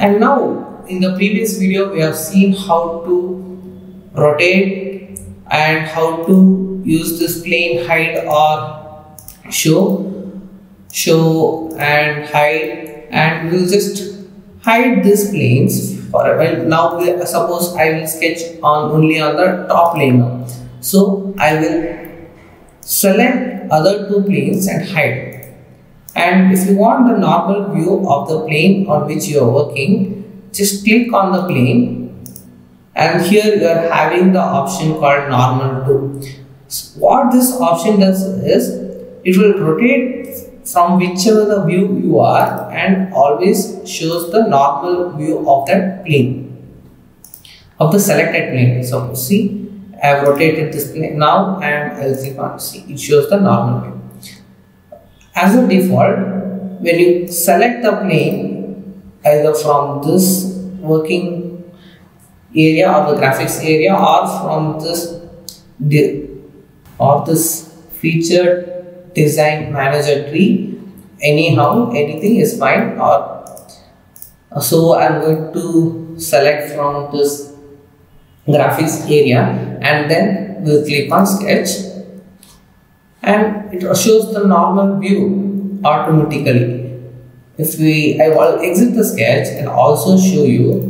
And now, in the previous video, we have seen how to rotate and how to use this plane hide or show and hide, and we'll just hide these planes for a while. Now, suppose I will sketch only on the top plane now. So I will select other two planes and hide. And if you want the normal view of the plane on which you are working, just click on the plane, and here you are having the option called normal to. So what this option does is, it will rotate from whichever the view you are and always shows the normal view of that plane, of the selected plane. So see, I have rotated this plane now and I will click on see, it shows the normal view. As a default, when you select the plane either from this working area or the graphics area or from this featured design manager tree, anyhow, anything is fine. Or so I'm going to select from this graphics area and then we'll click on sketch. And it shows the normal view automatically. I will exit the sketch and also show you.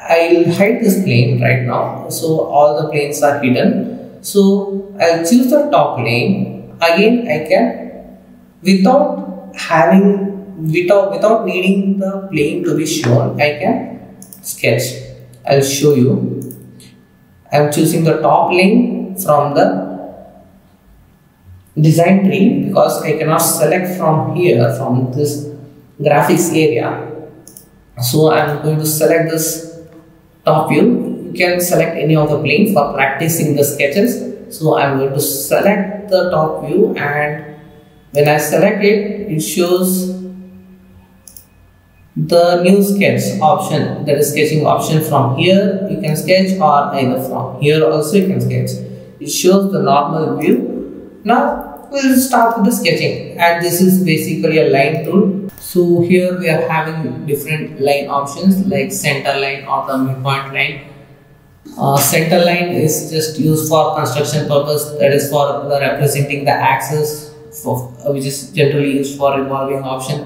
I'll hide this plane right now, so all the planes are hidden. So I'll choose the top plane. Again, I can without needing the plane to be shown, I can sketch. I'll show you. I'm choosing the top plane from the design tree because I cannot select from here, from this graphics area. So I'm going to select this top view. You can select any of the plane for practicing the sketches. So I'm going to select the top view, and when I select it, it shows the new sketch option, that is sketching option. From here you can sketch, or either from here also you can sketch. It shows the normal view. Now we will start with the sketching, and this is basically a line tool. So here we are having different line options like center line or the midpoint line. Center line is just used for construction purpose, that is for representing the axis, which is generally used for revolving option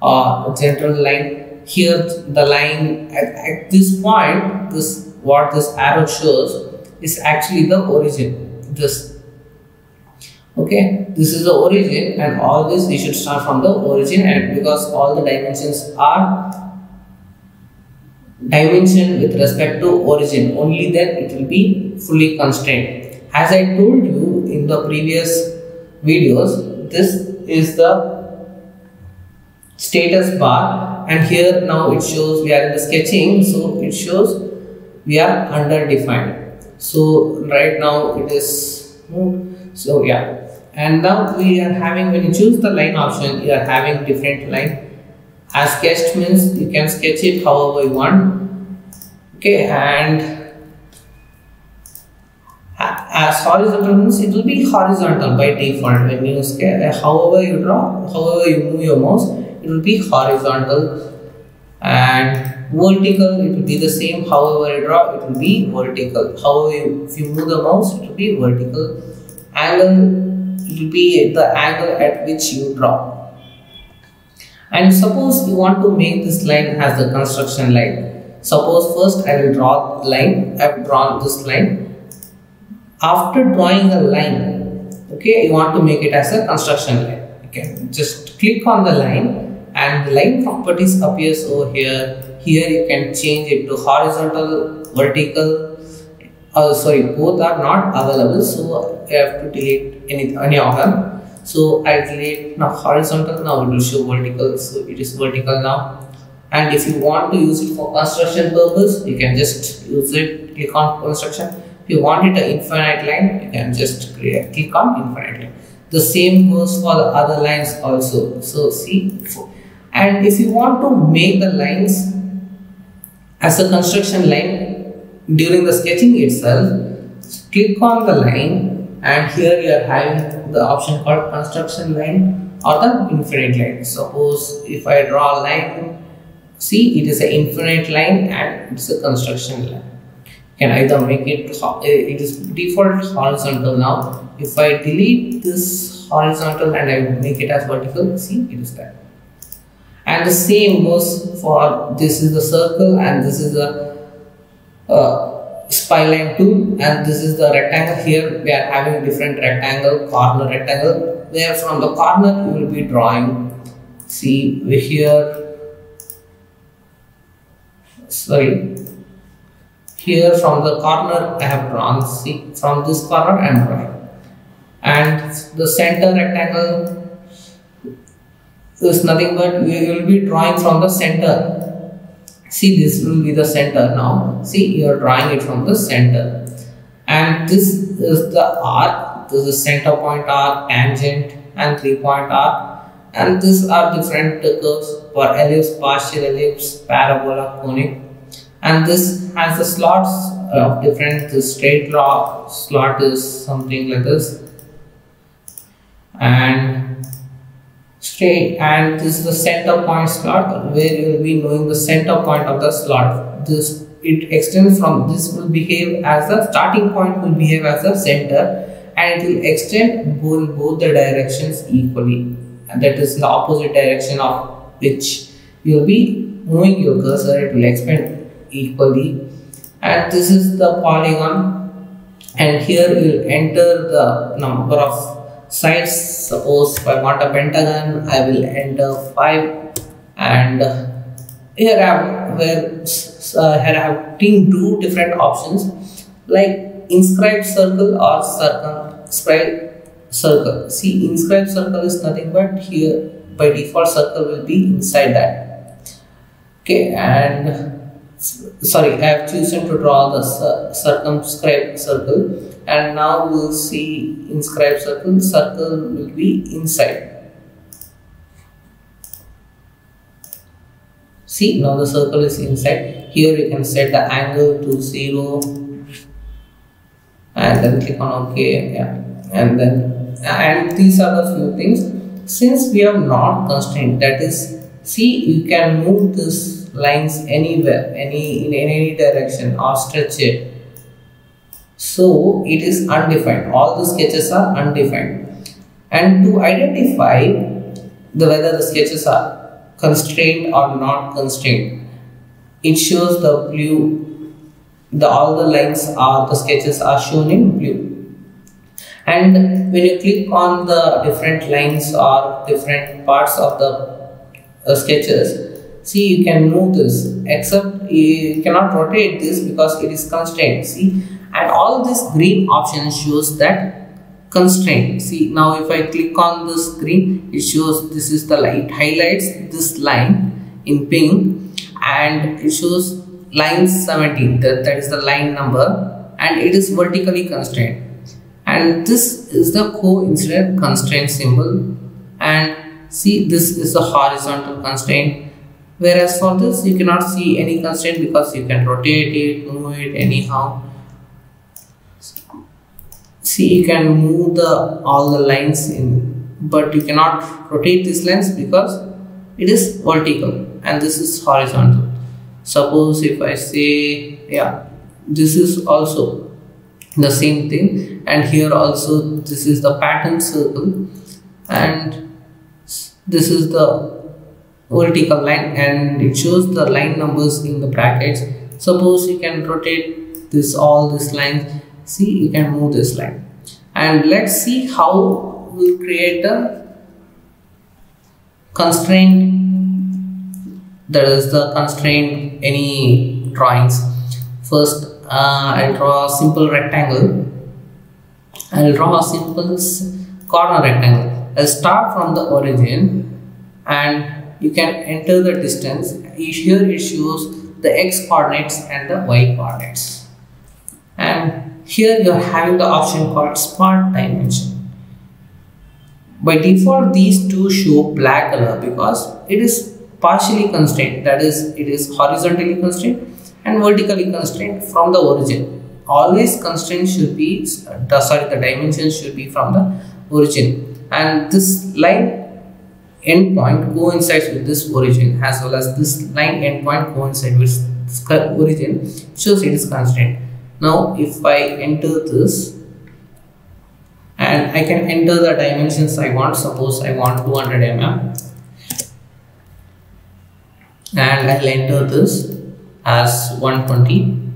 or central line. Here the line at this point, what this arrow shows is actually the origin. Okay, this is the origin, and all this we should start from the origin, and because all the dimensions are dimension with respect to origin, only then it will be fully constrained. As I told you in the previous videos, this is the status bar, and here now it shows we are in the sketching, so it shows we are under defined. So right now it is moved. So yeah. And now we are having, when you choose the line option, you are having different line. As sketched means you can sketch it however you want. Okay, and as horizontal means it will be horizontal by default. When you however you draw, however you move your mouse, it will be horizontal. And vertical, it will be the same. However you draw, it will be vertical. However if you move the mouse, it will be vertical. Angle, it will be the angle at which you draw. And suppose you want to make this line as the construction line. Suppose first I will draw the line. I have drawn this line. After drawing a line, okay, you want to make it as a construction line. Okay, just click on the line, and the line properties appears over here. Here you can change it to horizontal, vertical. Sorry, both are not available, so I have to delete any of them. So I delete now horizontal, now it will show vertical, so it is vertical now. And if you want to use it for construction purpose, you can just use it, click on construction. If you want it an infinite line, you can just click on infinite line. The same goes for the other lines also. So see, and if you want to make the lines as a construction line during the sketching itself, click on the line and here you are having the option called construction line or the infinite line. Suppose if I draw a line, see, it is an infinite line and it's a construction line. Can either make it is default horizontal now. If I delete this horizontal and I make it as vertical, see, it is that. And the same goes for this is the circle and this is the spline too, and this is the rectangle. Here we are having different rectangle, corner rectangle, where from the corner you will be drawing. See, we here, sorry, here from the corner I have drawn, see, from this corner I am drawing, and the center rectangle is nothing but we will be drawing from the center. See, this will be the center now. See, you are drawing it from the center, and this is the arc. This is center point arc, tangent and 3-point arc, and these are different curves for ellipse, partial ellipse, parabola, conic. And this has the slots of different, the straight law slot is something like this, and straight, and this is the center point slot where you will be knowing the center point of the slot. This, it extends from this, will behave as the starting point, will behave as the center, and it will extend both the directions equally, and that is the opposite direction of which you will be moving your cursor. It will expand equally, and this is the polygon, and here you will enter the number of sides. Suppose if I want a pentagon, I will enter 5, and here I have two different options like inscribed circle or circumscribed circle. See, inscribed circle is nothing but here by default circle will be inside that. Okay, and sorry, I have chosen to draw the circumscribed circle, and now we will see inscribed circle. Circle will be inside. See, now the circle is inside. Here you can set the angle to 0 and then click on OK. Yeah, and then, and these are the few things. Since we have not constrained, that is, see, you can move this lines anywhere, in any direction, or stretch it, so it is undefined. All the sketches are undefined, and to identify whether the sketches are constrained or not constrained, it shows the blue, all the lines are, the sketches are shown in blue. And when you click on the different lines or different parts of the sketches, see, you can move this, except you cannot rotate this because it is constrained. See, and all this green option shows that constraint. See, now if I click on this green, it shows this is the light, highlights this line in pink, and it shows line 17, that is the line number, and it is vertically constrained. And this is the coincident constraint symbol, and see, this is the horizontal constraint. Whereas for this, you cannot see any constraint because you can rotate it, move it anyhow. See, you can move all the lines in, but you cannot rotate these lines because it is vertical and this is horizontal. Suppose if I say, yeah, this is also the same thing, and here also this is the pattern circle, and this is the vertical line, and it shows the line numbers in the brackets. Suppose you can rotate this, all these lines. See, you can move this line, and let's see how we'll create a constraint, that is the constraint any drawings. First I'll draw a simple rectangle. I'll draw a simple corner rectangle. I'll start from the origin, and you can enter the distance. Here it shows the x coordinates and the y coordinates, and here you are having the option called smart dimension. By default, these two show black color because it is partially constrained, that is, it is horizontally constrained and vertically constrained from the origin always constraint should be, sorry, the dimension should be from the origin, and this line endpoint coincides with this origin, as well as this line endpoint coincides with this origin, shows it is constraint. Now if I enter this, and I can enter the dimensions I want. Suppose I want 200 mm, and I'll enter this as 120.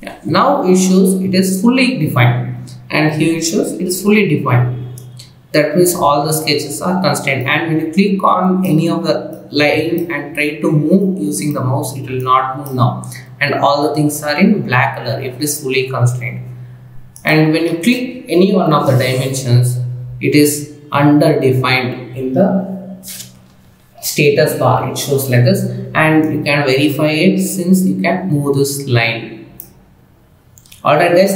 Yeah. Now it shows it is fully defined, and here it shows it is fully defined. That means all the sketches are constrained, and when you click on any of the line and try to move using the mouse, it will not move now, and all the things are in black color if it is fully constrained. And when you click any one of the dimensions, it is underdefined in the status bar. It shows like this, and you can verify it since you can move this line. Alright guys,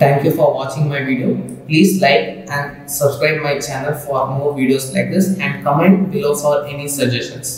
thank you for watching my video. Please like and subscribe my channel for more videos like this, and comment below for any suggestions.